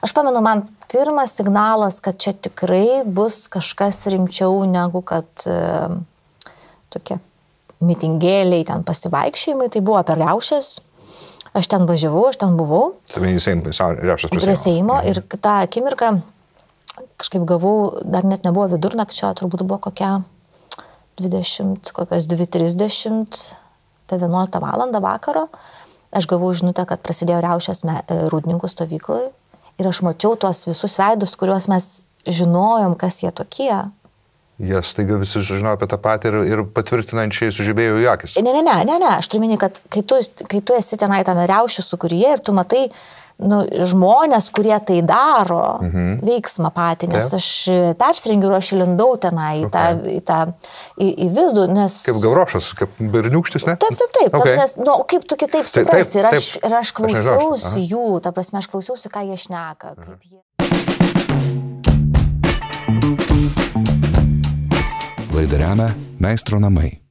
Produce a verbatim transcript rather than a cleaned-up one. Aš pamenu, man pirmas signalas, kad čia tikrai bus kažkas rimčiau negu kad e, tokie mitingėliai, ten pasivaikščiojimai, tai buvo per Riaušės. Aš ten važiavau, aš ten buvau. Tame į Seimą, Riaušės prie Seimo. Prie Seimo ir tą akimirką kažkaip gavau, dar net nebuvo vidurnakčio, turbūt buvo kokia dvidešimt, kokios dvi trisdešimt, apie vienuoliktą valandą vakaro. Aš gavau žinutę, kad prasidėjo riaušės Rūdninkų stovyklai ir aš mačiau tuos visus veidus, kuriuos mes žinojom, kas jie tokie. Jie staiga visi žinojo apie tą patį ir, ir patvirtinančiai sužibėjo į akis. Ne, ne, ne, ne, ne. Aš turiu minį, kad kai tu, kai tu esi tenai tame riaušių sukūryje ir tu matai nu, žmonės, kurie tai daro, mhm. veiksmą patį, nes taip. Aš persirengiu ir aš įlindau tenai okay. į, tą, į, tą, į, į vidų, nes... Kaip gavrošas, kaip berniukštis, ne? Taip, taip, taip, okay. nes, nu, kaip tu kitaip suprasi, ir, ir aš klausiausi aš jų, ta prasme, aš klausiausi, ką jie šneka, mhm. kaip jie... Laidą remia Meistro namai.